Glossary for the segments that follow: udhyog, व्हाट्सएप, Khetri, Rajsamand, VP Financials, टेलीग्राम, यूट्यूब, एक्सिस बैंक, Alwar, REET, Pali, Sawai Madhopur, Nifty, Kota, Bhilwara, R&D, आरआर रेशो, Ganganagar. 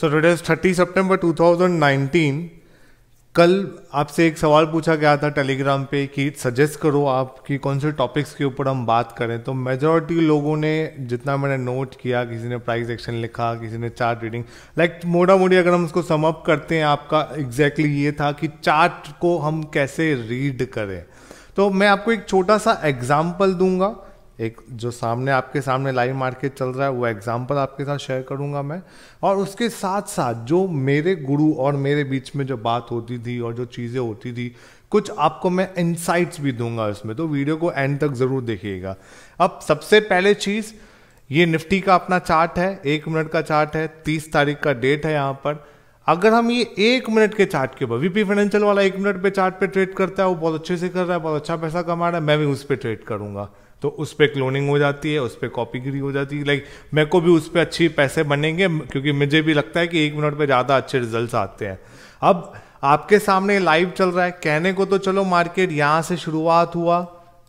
So today 30 सितंबर 2019। कल आपसे एक सवाल पूछा गया था टेलीग्राम पे कि सजेस्ट करो आप कि कौन से टॉपिक्स के ऊपर हम बात करें, तो मेजॉरिटी लोगों ने, जितना मैंने नोट किया, किसी ने प्राइस एक्शन लिखा, किसी ने चार्ट रीडिंग, लाइक मोटा मोटी अगर हम उसको सम अप करते हैं, आपका एग्जैक्टली ये था कि चार्ट को हम कैसे रीड करें। तो मैं आपको एक छोटा सा एग्जाम्पल दूंगा, एक जो सामने आपके सामने लाइव मार्केट चल रहा है वो एग्जांपल आपके साथ शेयर करूंगा मैं, और उसके साथ साथ जो मेरे गुरु और मेरे बीच में जो बात होती थी और जो चीज़ें होती थी कुछ आपको मैं इनसाइट्स भी दूंगा इसमें, तो वीडियो को एंड तक ज़रूर देखिएगा। अब सबसे पहले चीज़, ये निफ्टी का अपना चार्ट है, 1 मिनट का चार्ट है, 30 तारीख का डेट है यहाँ पर। अगर हम ये 1 मिनट के चार्ट के ऊपर, वीपी फाइनेंशियल वाला 1 मिनट पे चार्ट पे ट्रेड करता है, वो बहुत अच्छे से कर रहा है, बहुत अच्छा पैसा कमा रहा है, मैं भी उस पर ट्रेड करूंगा, तो उस पर क्लोनिंग हो जाती है, उस पर कॉपीगिरी हो जाती है, लाइक मेरे को भी उस पर अच्छे पैसे बनेंगे क्योंकि मुझे भी लगता है कि 1 मिनट पे ज़्यादा अच्छे रिजल्ट आते हैं। अब आपके सामने लाइव चल रहा है, कहने को तो चलो मार्केट यहाँ से शुरुआत हुआ,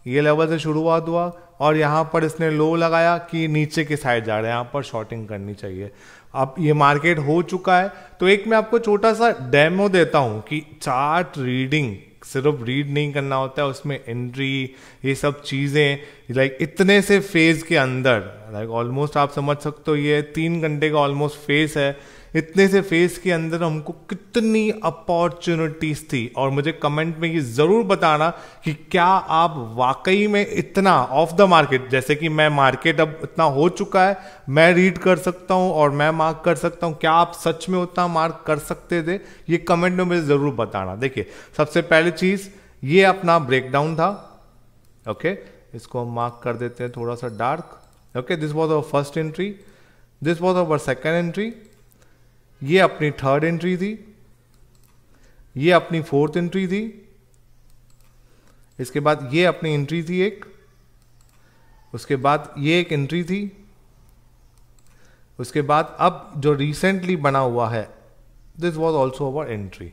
ये लेवल से शुरुआत हुआ और यहाँ पर इसने लो लगाया कि नीचे के साइड जा रहे हैं, यहाँ पर शॉर्टिंग करनी चाहिए। अब ये मार्केट हो चुका है, तो एक मैं आपको छोटा सा डेमो देता हूँ कि चार्ट रीडिंग सिर्फ रीड नहीं करना होता है, उसमें एंट्री, ये सब चीज़ें, लाइक इतने से फेज के अंदर, लाइक ऑलमोस्ट आप समझ सकते हो ये 3 घंटे का ऑलमोस्ट फेज है, इतने से फेज के अंदर हमको कितनी अपॉर्चुनिटीज थी। और मुझे कमेंट में ये ज़रूर बताना कि क्या आप वाकई में इतना ऑफ द मार्केट, जैसे कि मैं, मार्केट अब इतना हो चुका है, मैं रीड कर सकता हूँ और मैं मार्क कर सकता हूँ, क्या आप सच में उतना मार्क कर सकते थे? ये कमेंट में मुझे ज़रूर बताना। देखिए सबसे पहली चीज़, ये अपना ब्रेकडाउन था, ओके, इसको हम मार्क कर देते हैं थोड़ा सा dark, okay, this was our first entry, this was our second entry, ये अपनी थर्ड एंट्री थी, ये अपनी फोर्थ एंट्री थी, इसके बाद ये अपनी एंट्री थी एक, उसके बाद ये एक एंट्री थी, उसके बाद अब जो रिसेंटली बना हुआ है this was also our entry,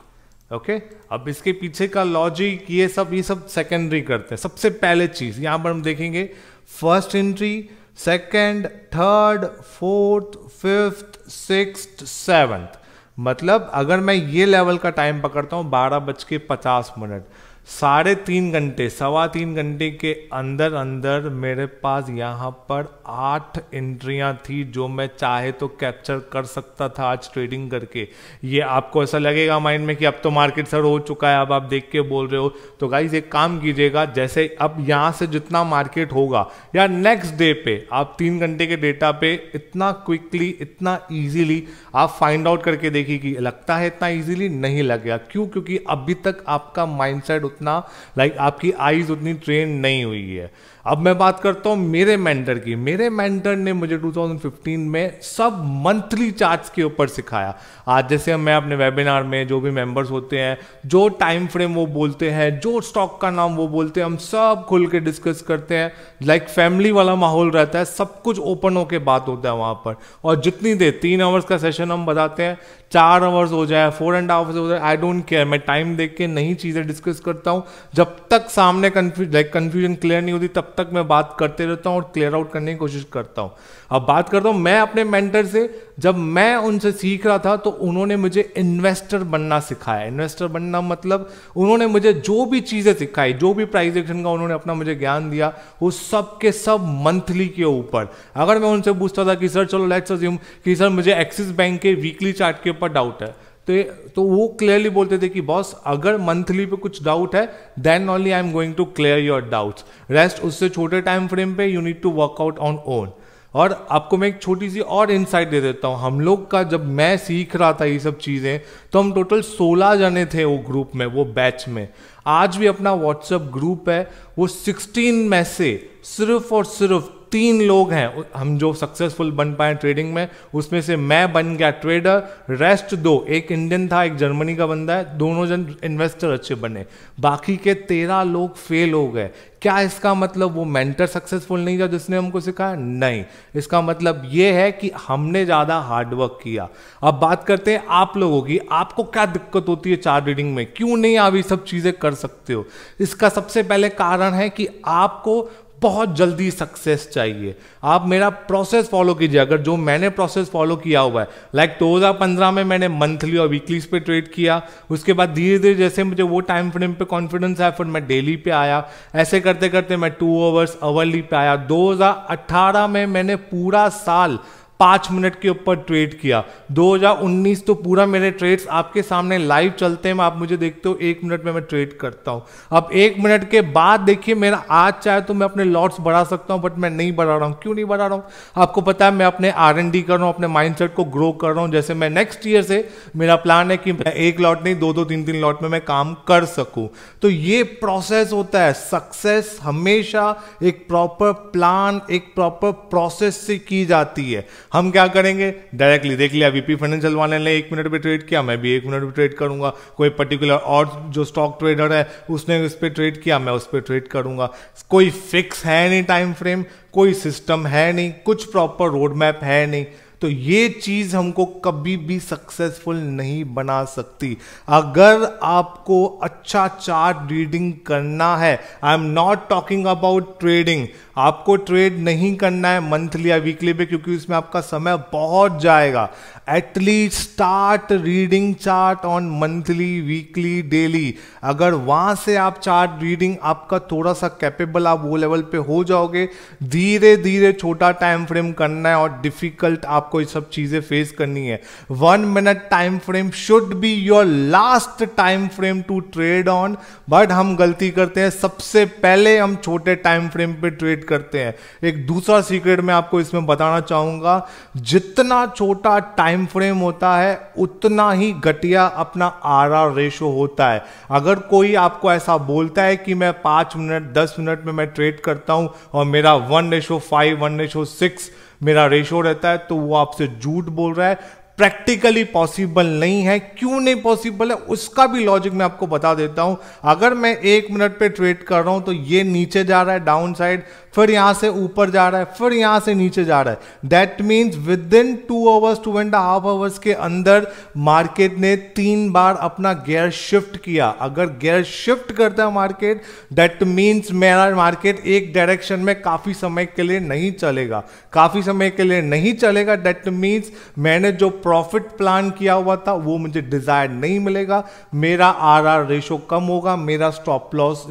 okay. अब इसके पीछे का लॉजिक, ये सब सेकेंडरी करते हैं। सबसे पहले चीज यहां पर हम देखेंगे first entry, second, third, fourth, fifth, sixth, seventh, मतलब अगर मैं ये लेवल का टाइम पकड़ता हूँ 12:50, 3.5 घंटे, 3.25 घंटे के अंदर अंदर मेरे पास यहाँ पर 8 एंट्रियाँ थी जो मैं चाहे तो कैप्चर कर सकता था आज ट्रेडिंग करके। ये आपको ऐसा लगेगा माइंड में कि अब तो मार्केट सर हो चुका है, अब आप देख के बोल रहे हो, तो गाइज एक काम कीजिएगा, जैसे अब यहाँ से जितना मार्केट होगा या नेक्स्ट डे पे आप 3 घंटे के डेटा पे इतना क्विकली, इतना ईजिली आप फाइंड आउट करके देखिए कि लगता है इतना ईजिली नहीं लगेगा। क्यों? क्योंकि अभी तक आपका माइंड सेट उतना, लाइक आपकी आईज उतनी ट्रेन नहीं हुई है। अब मैं बात करता हूं मेरे मेंटर की। मेरे मेंटर ने मुझे 2015 में सब मंथली चार्ट्स के ऊपर सिखाया। आज जैसे मैं अपने वेबिनार में जो भी मेंबर्स होते हैं, जो टाइम फ्रेम वो बोलते हैं, जो स्टॉक का नाम वो बोलते हैं, हम सब खुल के डिस्कस करते हैं, लाइक फैमिली वाला माहौल रहता है, सब कुछ ओपन होकर बात होता है वहां पर। और जितनी देर 3 आवर्स का सेशन हम बताते हैं, 4 आवर्स हो जाए, 4.5 आवर्स हो जाए, आई डोंट केयर, मैं टाइम देख के नहीं चीज़ें डिस्कस करता हूँ। जब तक सामने कंफ्यूजन क्लियर नहीं होती तब तक मैं बात करते रहता हूँ और क्लियर आउट करने की कोशिश करता हूँ। अब बात करता हूँ मैं अपने मेंटर से। जब मैं उनसे सीख रहा था तो उन्होंने मुझे इन्वेस्टर बनना सिखाया। इन्वेस्टर बनना मतलब उन्होंने मुझे जो भी चीज़ें सिखाई, जो भी प्राइस एक्शन का उन्होंने अपना मुझे ज्ञान दिया, वो सब के सब मंथली के ऊपर। अगर मैं उनसे पूछता था कि सर चलो लेट्स अज्यूम कि सर मुझे एक्सिस बैंक के वीकली चार्ट के ऊपर डाउट है, तो वो क्लियरली बोलते थे कि बॉस अगर मंथली पे कुछ डाउट है then only I am going to clear your doubts, rest उससे छोटे टाइम फ्रेम पे you need to work out on own. और आपको मैं एक छोटी सी और इनसाइट दे देता हूँ, हम लोग का जब मैं सीख रहा था ये सब चीज़ें तो हम टोटल 16 जने थे वो ग्रुप में, वो बैच में। आज भी अपना व्हाट्सएप ग्रुप है, वो 16 में से सिर्फ और सिर्फ 3 लोग हैं हम जो सक्सेसफुल बन पाए ट्रेडिंग में। उसमें से मैं बन गया ट्रेडर, रेस्ट 2, एक इंडियन था, एक जर्मनी का बंदा है, दोनों जन इन्वेस्टर अच्छे बने, बाकी के 13 लोग फेल हो गए। क्या इसका मतलब वो मेंटर सक्सेसफुल नहीं था जिसने हमको सिखाया? नहीं, इसका मतलब ये है कि हमने ज़्यादा हार्डवर्क किया। अब बात करते हैं आप लोगों की, आपको क्या दिक्कत होती है चार्ट रीडिंग में, क्यों नहीं आप ये सब चीज़ें कर सकते हो? इसका सबसे पहले कारण है कि आपको बहुत जल्दी सक्सेस चाहिए। आप मेरा प्रोसेस फॉलो कीजिए। अगर जो मैंने प्रोसेस फॉलो किया हुआ है, लाइक 2015 में मैंने मंथली और वीकलीज पे ट्रेड किया, उसके बाद धीरे धीरे जैसे मुझे वो टाइम फ्रेम पे कॉन्फिडेंस आया फिर मैं डेली पे आया, ऐसे करते करते मैं 2 आवर्स आवरली पे आया। 2018 में मैंने पूरा साल 5 मिनट के ऊपर ट्रेड किया। 2019 तो पूरा मेरे ट्रेड्स आपके सामने लाइव चलते हैं, आप मुझे देखते हो 1 मिनट में मैं ट्रेड करता हूं। अब 1 मिनट के बाद देखिए मेरा आज चाहे तो मैं अपने लॉट्स बढ़ा सकता हूं, बट मैं नहीं बढ़ा रहा हूं। क्यों नहीं बढ़ा रहा हूं? आपको पता है मैं अपने R&D कर रहा हूं, अपने माइंडसेट को ग्रो कर रहा हूं। जैसे मैं नेक्स्ट ईयर से मेरा प्लान है कि मैं 1 लॉट नहीं 2-3 लॉट में मैं काम कर सकूं। तो ये प्रोसेस होता है। सक्सेस हमेशा एक प्रॉपर प्लान, एक प्रॉपर प्रोसेस से की जाती है। हम क्या करेंगे, डायरेक्टली देख लिया वीपी फाइनेंशियल वाले ने 1 मिनट पे ट्रेड किया, मैं भी 1 मिनट पे ट्रेड करूंगा। कोई पर्टिकुलर और जो स्टॉक ट्रेडर है उसने उस पर ट्रेड किया, मैं उस पर ट्रेड करूंगा। कोई फिक्स है नहीं टाइम फ्रेम, कोई सिस्टम है नहीं, कुछ प्रॉपर रोड मैप है नहीं। तो ये चीज हमको कभी भी सक्सेसफुल नहीं बना सकती। अगर आपको अच्छा चार्ट रीडिंग करना है, I am not talking about trading, आपको ट्रेड नहीं करना है मंथली या वीकली पे क्योंकि उसमें आपका समय बहुत जाएगा। At least start reading chart on monthly, weekly, daily. अगर वहां से आप चार्ट रीडिंग आपका थोड़ा सा कैपेबल, आप वो लेवल पे हो जाओगे। धीरे धीरे छोटा टाइम फ्रेम करना है और डिफिकल्ट आपको ये सब चीजें फेस करनी है। 1 minute time frame should be your last time frame to trade on, but हम गलती करते हैं, सबसे पहले हम छोटे टाइम फ्रेम पे ट्रेड करते हैं। एक दूसरा सीक्रेट मैं आपको इसमें बताना चाहूंगा, जितना छोटा टाइम फ्रेम होता है उतना ही घटिया अपना आरआर रेशो होता है। अगर कोई आपको ऐसा बोलता है कि मैं 5 मिनट 10 मिनट में मैं ट्रेड करता हूं और मेरा 1:5 1:6 मेरा रेशो रहता है, तो वो आपसे झूठ बोल रहा है, प्रैक्टिकली पॉसिबल नहीं है। क्यों नहीं पॉसिबल है उसका भी लॉजिक मैं आपको बता देता हूं। अगर मैं 1 मिनट पे ट्रेड कर रहा हूं तो ये नीचे जा रहा है डाउन साइड, फिर यहां से ऊपर जा रहा है, फिर यहां से नीचे जा रहा है। That means within 2 hours 2.5 hours के अंदर मार्केट ने 3 बार अपना गियर शिफ्ट किया। अगर गियर शिफ्ट करता है मार्केट, दैट मीन्स मेरा मार्केट एक डायरेक्शन में काफी समय के लिए नहीं चलेगा, काफी समय के लिए नहीं चलेगा। दैट मीन्स मैंने जो प्रॉफिट प्लान किया हुआ था वो मुझे डिजायर नहीं मिलेगा, मेरा आरआर रेशो कम होगा, मेरा stop loss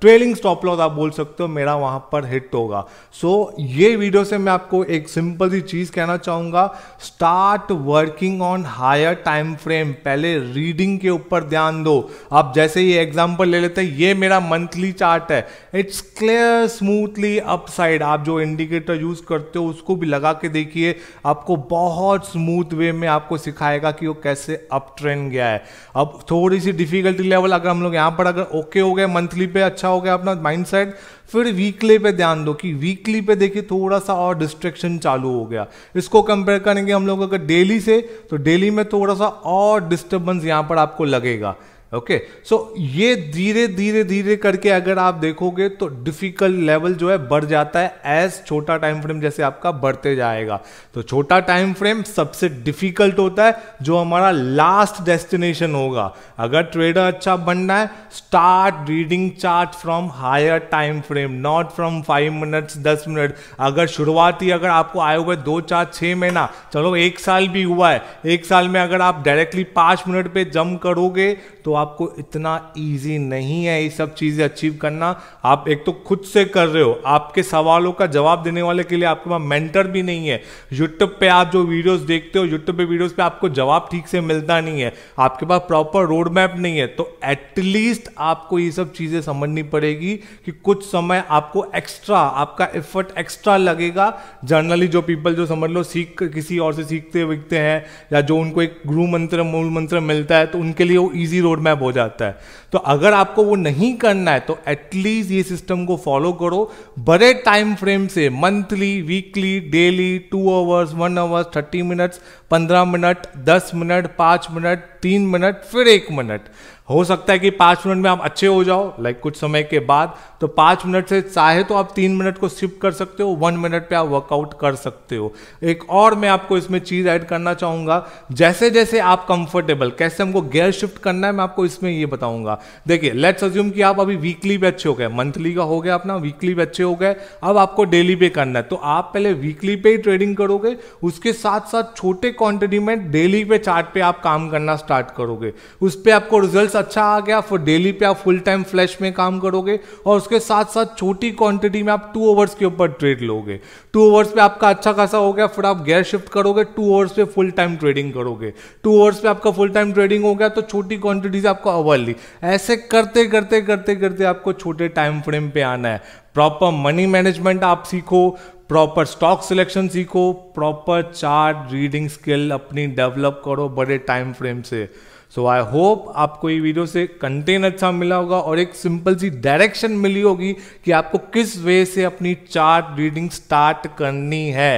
trailing stop loss आप बोल सकते हो मेरा वहां पर हिट होगा। सो ये वीडियो से मैं आपको एक सिंपल सी चीज कहना चाहूंगा, start working on higher time frame. पहले रीडिंग के ऊपर ध्यान दो। आप जैसे ये एग्जांपल ले लेते हैं, ये मेरा मंथली चार्ट है, इट्स क्लियर स्मूथली अपसाइड। आप जो इंडिकेटर यूज करते हो उसको भी लगा के देखिए, आपको बहुत स्मूथ वे में आपको सिखाएगा कि वो कैसे अप ट्रेंड गया है। अब थोड़ी सी डिफिकल्टी लेवल अगर हम लोग यहां पर अगर ओके हो गए, मंथली पे अच्छा हो गया अपना माइंडसेट, फिर वीकली पे ध्यान दो कि वीकली पे देखिए थोड़ा सा और डिस्ट्रैक्शन चालू हो गया। इसको कंपेयर करेंगे हम लोग अगर डेली से, तो डेली में थोड़ा सा और डिस्टर्बेंस यहां पर आपको लगेगा। ओके सो ये धीरे धीरे धीरे करके अगर आप देखोगे तो डिफिकल्ट लेवल जो है बढ़ जाता है एज छोटा टाइम फ्रेम जैसे आपका बढ़ते जाएगा। तो छोटा टाइम फ्रेम सबसे डिफिकल्ट होता है, जो हमारा लास्ट डेस्टिनेशन होगा। अगर ट्रेडर अच्छा बनना है, start reading chart from higher time frame, not from 5 minutes 10 minute. अगर शुरुआती अगर आपको आए हुए 2 4 6 महीना, चलो 1 साल भी हुआ है, 1 साल में अगर आप डायरेक्टली 5 मिनट पे जंप करोगे तो आपको इतना इजी नहीं है ये सब चीजें अचीव करना। आप एक तो खुद से कर रहे हो, आपके सवालों का जवाब देने वाले के लिए आपके पास मेंटर भी नहीं है। यूट्यूब पे आप जो वीडियोस देखते हो, यूट्यूब पे वीडियोस पे आपको जवाब ठीक से मिलता नहीं है, आपके पास प्रॉपर रोड मैप नहीं है। तो एटलीस्ट आपको ये सब चीजें समझनी पड़ेगी कि कुछ समय आपको एक्स्ट्रा, आपका एफर्ट एक्स्ट्रा लगेगा। जनरली जो पीपल जो समझ लो सीख किसी और से सीखते विकते हैं, या जो उनको एक गुरु मंत्र मूल मंत्र मिलता है, तो उनके लिए वो ईजी रोड मैप हो जाता है। तो अगर आपको वो नहीं करना है तो एटलीस्ट ये सिस्टम को फॉलो करो। बड़े टाइम फ्रेम से monthly, weekly, daily, 2 hours 1 hours 30 minutes 15 minute, 10 minute, 5 minute, 3 minute, फिर 1 मिनट। हो सकता है कि 5 मिनट में आप अच्छे हो जाओ कुछ समय के बाद, तो 5 मिनट से चाहे तो आप 3 मिनट को शिफ्ट कर सकते हो, 1 मिनट पे आप वर्कआउट कर सकते हो। एक और मैं आपको इसमें चीज ऐड करना चाहूंगा, जैसे जैसे आप कंफर्टेबल, कैसे हमको गियर शिफ्ट करना है मैं आपको इसमें ये बताऊंगा। देखिए, लेट्स अज्यूम कि आप अभी वीकली पे अच्छे हो गए, मंथली का हो गया अपना, वीकली पे अच्छे हो गए, अब आपको डेली पे करना है। तो आप पहले वीकली पे ही ट्रेडिंग करोगे, उसके साथ साथ छोटे क्वांटिटी में डेली पे चार्ट पे आप काम करना स्टार्ट करोगे। उस पर आपको रिजल्ट अच्छा आ गया, फिर डेली पे आप फुल टाइम फ्लैश में काम करोगे और उसके साथ साथ छोटी क्वांटिटी में आप 2 आवर्स के ऊपर ट्रेड लोगे। 2 आवर्स पे आपका अच्छा खासा हो गया, फिर आप गियर शिफ्ट करोगे, 2 आवर्स पे फुल टाइम ट्रेडिंग करोगे, 2 आवर्स पे आपका फुल टाइम ट्रेडिंग हो गया, तो छोटी क्वांटिटी से आपको अवरली, ऐसे करते करते करते करते आपको छोटे टाइम फ्रेम पे आना है। प्रॉपर मनी मैनेजमेंट आप सीखो, प्रॉपर स्टॉक सिलेक्शन सीखो, प्रॉपर चार्ट रीडिंग स्किल अपनी डेवलप करो बड़े टाइम फ्रेम से। सो आई होप आपको ये वीडियो से कंटेंट अच्छा मिला होगा और एक सिंपल सी डायरेक्शन मिली होगी कि आपको किस वे से अपनी चार्ट रीडिंग स्टार्ट करनी है।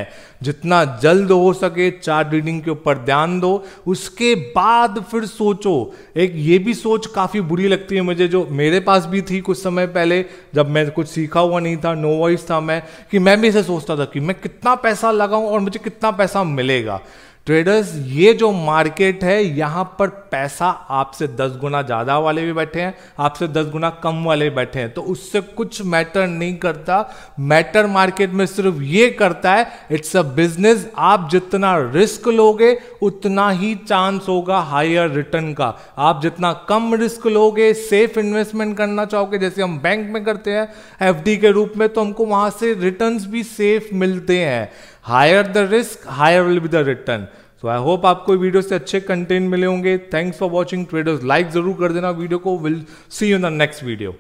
जितना जल्द हो सके चार्ट रीडिंग के ऊपर ध्यान दो, उसके बाद फिर सोचो। एक ये भी सोच काफ़ी बुरी लगती है मुझे, जो मेरे पास भी थी कुछ समय पहले, जब मैं कुछ सीखा हुआ नहीं था, नो वॉइस था मैं, कि मैं भी इसे सोचता था कि मैं कितना पैसा लगाऊं और मुझे कितना पैसा मिलेगा। ट्रेडर्स, ये जो मार्केट है यहाँ पर पैसा आपसे 10 गुना ज़्यादा वाले भी बैठे हैं, आपसे 10 गुना कम वाले बैठे हैं, तो उससे कुछ मैटर नहीं करता। मैटर मार्केट में सिर्फ ये करता है, इट्स अ बिजनेस। आप जितना रिस्क लोगे उतना ही चांस होगा हायर रिटर्न का। आप जितना कम रिस्क लोगे, सेफ इन्वेस्टमेंट करना चाहोगे, जैसे हम बैंक में करते हैं एफडी के रूप में, तो हमको वहाँ से रिटर्न्स भी सेफ मिलते हैं। Higher the risk, higher will be the return. So I hope आपको वीडियो से अच्छे कंटेंट मिले होंगे। Thanks for watching traders, like जरूर कर देना वीडियो को। Will see you in the next video.